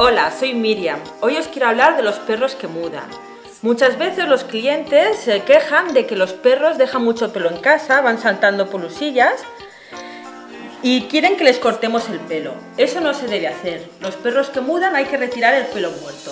Hola, soy Miriam. Hoy os quiero hablar de los perros que mudan. Muchas veces los clientes se quejan de que los perros dejan mucho pelo en casa, van saltando por lusillas y quieren que les cortemos el pelo. Eso no se debe hacer. Los perros que mudan hay que retirar el pelo muerto.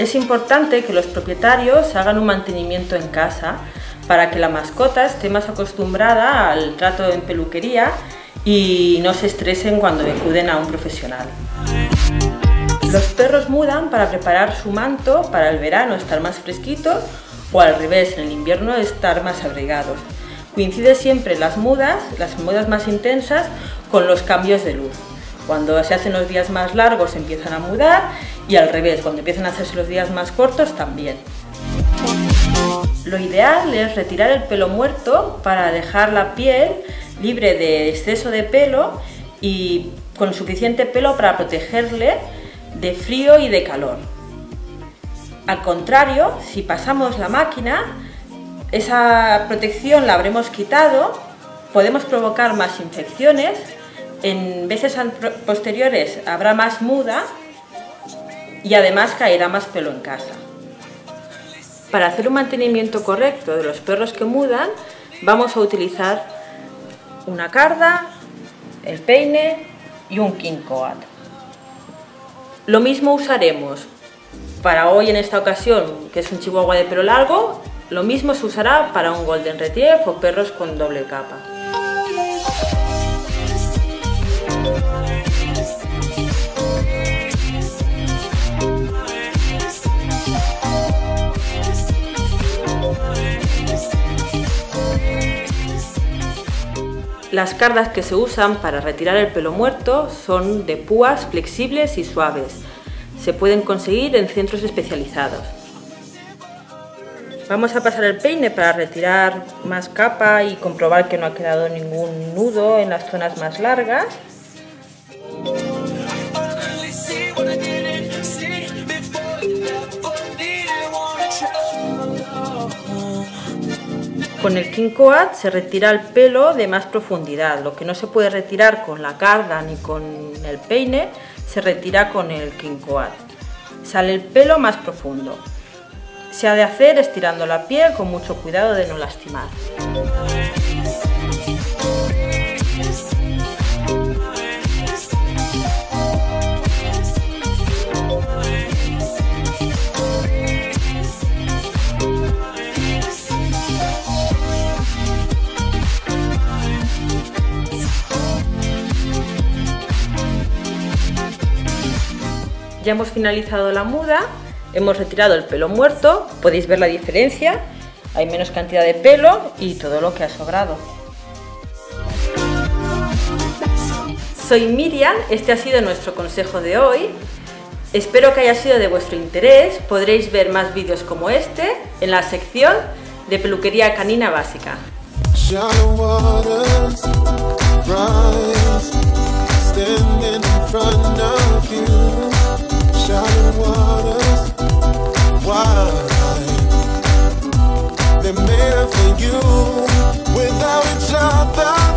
Es importante que los propietarios hagan un mantenimiento en casa para que la mascota esté más acostumbrada al trato en peluquería y no se estresen cuando acuden a un profesional. Los perros mudan para preparar su manto para el verano, estar más fresquitos, o al revés, en el invierno estar más abrigados. Coincide siempre las mudas más intensas con los cambios de luz. Cuando se hacen los días más largos empiezan a mudar y al revés, cuando empiezan a hacerse los días más cortos también. Lo ideal es retirar el pelo muerto para dejar la piel libre de exceso de pelo y con suficiente pelo para protegerle de frío y de calor. Al contrario, si pasamos la máquina, esa protección la habremos quitado, podemos provocar más infecciones. En veces posteriores habrá más muda y además caerá más pelo en casa. Para hacer un mantenimiento correcto de los perros que mudan, vamos a utilizar una carda, el peine y un King Coat. Lo mismo usaremos para hoy en esta ocasión, que es un chihuahua de pelo largo, lo mismo se usará para un Golden Retriever o perros con doble capa. Las cardas que se usan para retirar el pelo muerto son de púas flexibles y suaves. Se pueden conseguir en centros especializados. Vamos a pasar el peine para retirar más capa y comprobar que no ha quedado ningún nudo en las zonas más largas. Con el King Coat se retira el pelo de más profundidad, lo que no se puede retirar con la carda ni con el peine, se retira con el King Coat. Sale el pelo más profundo. Se ha de hacer estirando la piel con mucho cuidado de no lastimar. Ya hemos finalizado la muda, hemos retirado el pelo muerto, podéis ver la diferencia, hay menos cantidad de pelo y todo lo que ha sobrado. Soy Miriam, este ha sido nuestro consejo de hoy, espero que haya sido de vuestro interés, podréis ver más vídeos como este en la sección de peluquería canina básica. Shallow waters, wide, they're made up for you, without each other.